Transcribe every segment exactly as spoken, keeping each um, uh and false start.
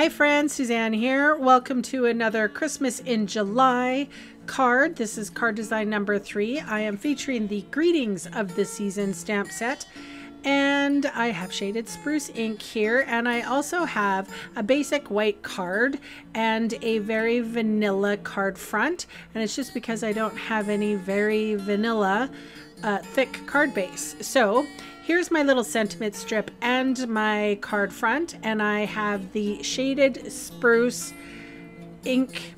Hi friends, Suzanne here. Welcome to another Christmas in July card. This is card design number three. I am featuring the Greetings of the Season stamp set, and I have Shaded Spruce ink here, and I also have a basic white card and a very vanilla card front, and it's just because I don't have any very vanilla uh, thick card base. So here's my little sentiment strip and my card front, and I have the Shaded Spruce ink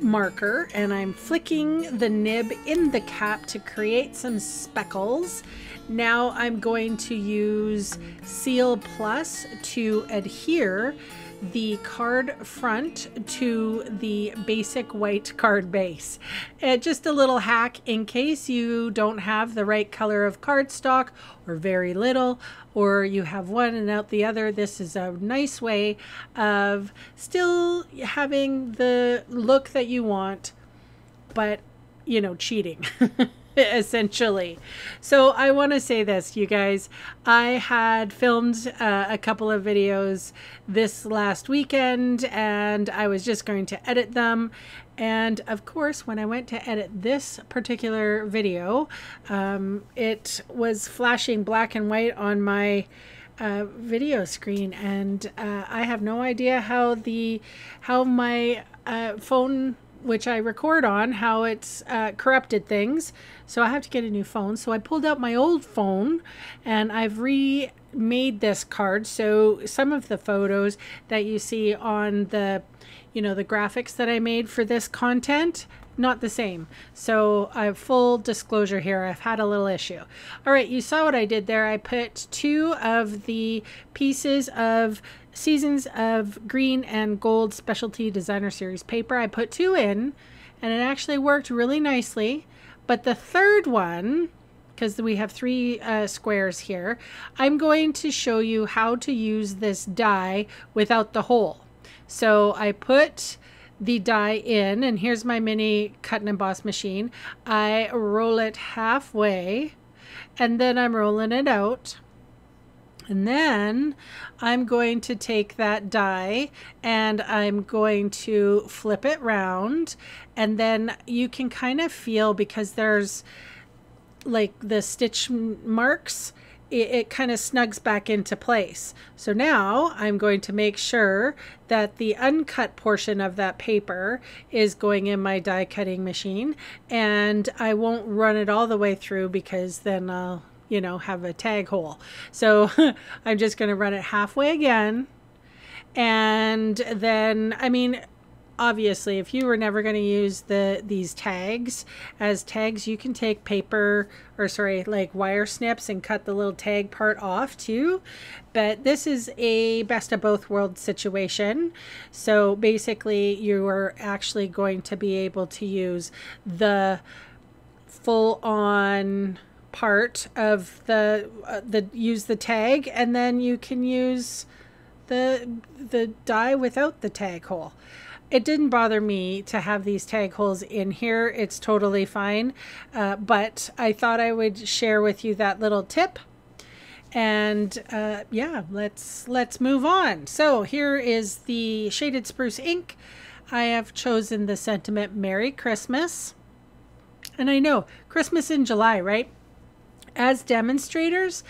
marker, and I'm flicking the nib in the cap to create some speckles. Now I'm going to use Seal Plus to adhere the card front to the basic white card base. And just a little hack in case you don't have the right color of cardstock, or very little, or you have one and out the other, this is a nice way of still having the look that you want, but you know, cheating. Essentially. So I want to say this, you guys, I had filmed uh, a couple of videos this last weekend, and I was just going to edit them. And of course, when I went to edit this particular video, um, it was flashing black and white on my uh, video screen. And uh, I have no idea how the, how my uh, phone, which I record on, how it's uh, corrupted things. So I have to get a new phone. So I pulled out my old phone, and I've remade this card. So some of the photos that you see on the, you know, the graphics that I made for this content, not the same. So I have full disclosure here. I've had a little issue. All right, you saw what I did there. I put two of the pieces of Seasons of Green and Gold Specialty Designer Series Paper. I put two in, and it actually worked really nicely. But the third one, because we have three uh, squares here, I'm going to show you how to use this die without the hole. So I put the die in, and here's my mini cut and emboss machine. I roll it halfway, and then I'm rolling it out. And then I'm going to take that die, and I'm going to flip it round. And then you can kind of feel, because there's like the stitch marks, it, it kind of snugs back into place. So now I'm going to make sure that the uncut portion of that paper is going in my die cutting machine. And I won't run it all the way through, because then I'll, you know, have a tag hole. So I'm just going to run it halfway again. And then, I mean, obviously, if you were never going to use the these tags as tags, you can take paper, or sorry, like wire snips, and cut the little tag part off too. But this is a best of both worlds situation. So basically, you are actually going to be able to use the full on part of the uh, the use the tag, and then you can use the the die without the tag hole. It didn't bother me to have these tag holes in here. It's totally fine, uh, but I thought I would share with you that little tip. And uh, yeah, let's let's move on. So here is the Shaded Spruce ink. I have chosen the sentiment Merry Christmas, and I know, Christmas in July, right? As demonstrators,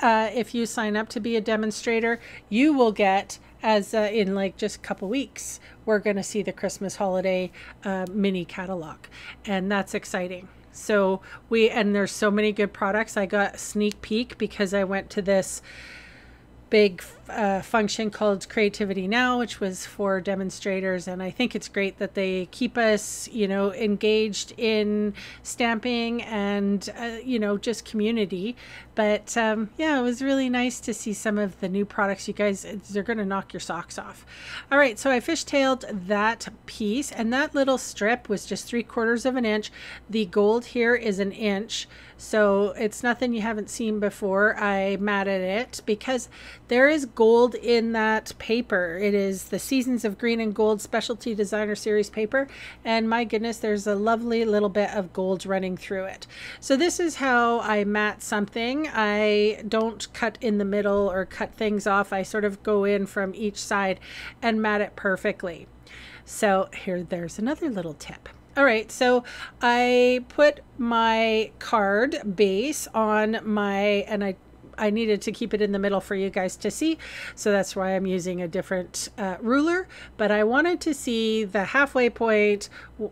uh, if you sign up to be a demonstrator, you will get, as uh, in like just a couple weeks, we're going to see the Christmas holiday uh, mini catalog, and that's exciting. So we, and there's so many good products. I got a sneak peek because I went to this big uh, function called Creativity Now, which was for demonstrators, and I think it's great that they keep us, you know, engaged in stamping and uh, you know, just community. But um, yeah, it was really nice to see some of the new products, you guys. They're gonna knock your socks off. All right, so I fishtailed that piece, and that little strip was just three quarters of an inch. The gold here is an inch, so it's nothing you haven't seen before. I matted it because there is of gold in that paper. It is the Seasons of Green and Gold Specialty Designer Series Paper, and my goodness, there's a lovely little bit of gold running through it. So this is how I mat something. I don't cut in the middle or cut things off. I sort of go in from each side and mat it perfectly. So here, there's another little tip. All right, so I put my card base on my, and I, I needed to keep it in the middle for you guys to see. So that's why I'm using a different uh, ruler, but I wanted to see the halfway point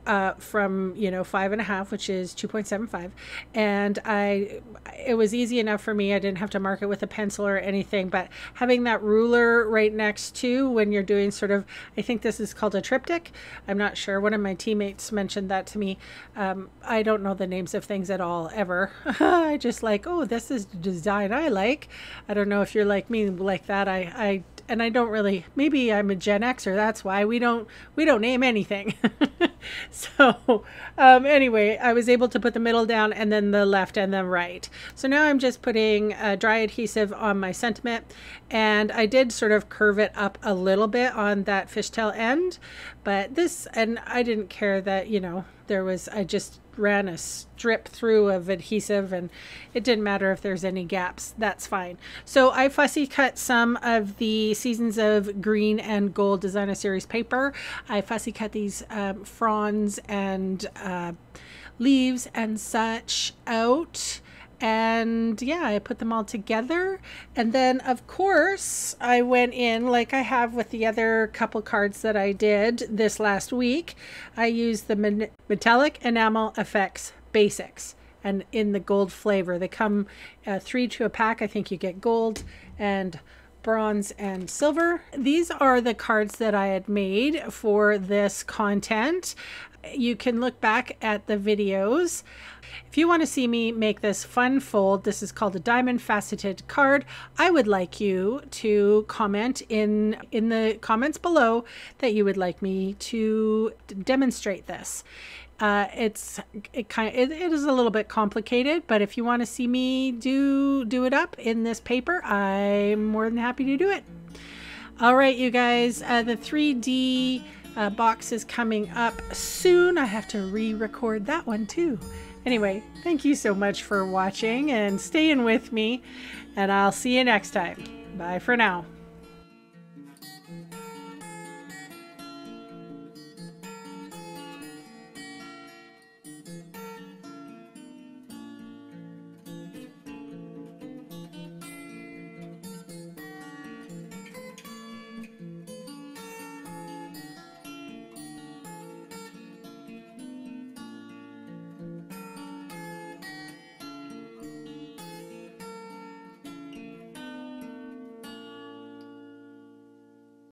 uh, from, you know, five and a half, which is two point seven five. And I, it was easy enough for me. I didn't have to mark it with a pencil or anything, but having that ruler right next to, when you're doing sort of, I think this is called a triptych. I'm not sure. One of my teammates mentioned that to me. Um, I don't know the names of things at all, ever. I just like, oh, this is design I like. I don't know if you're like me, like that. I, I, and I don't really, maybe I'm a Gen Xer. That's why we don't, we don't name anything. So, um, anyway, I was able to put the middle down and then the left and the right. So now I'm just putting a dry adhesive on my sentiment, and I did sort of curve it up a little bit on that fishtail end, but this, and I didn't care that, you know, there was, I just ran a strip through of adhesive, and it didn't matter if there's any gaps, that's fine. So I fussy cut some of the Seasons of Green and Gold Designer Series paper. I fussy cut these um, fronds and uh, leaves and such out. And yeah, I put them all together. And then of course I went in like I have with the other couple cards that I did this last week. I used the Metallic Enamel F X Basics, and in the gold flavor. They come uh, three to a pack. I think you get gold and bronze and silver. These are the cards that I had made for this content. You can look back at the videos. If you want to see me make this fun fold, this is called a diamond faceted card. I would like you to comment in, in the comments below that you would like me to demonstrate this. Uh, it's it kind of, it, it is a little bit complicated, but if you want to see me do do it up in this paper, I'm more than happy to do it. All right, you guys, uh, the three D uh, box is coming up soon. I have to re-record that one too. Anyway, thank you so much for watching and staying with me, and I'll see you next time. Bye for now.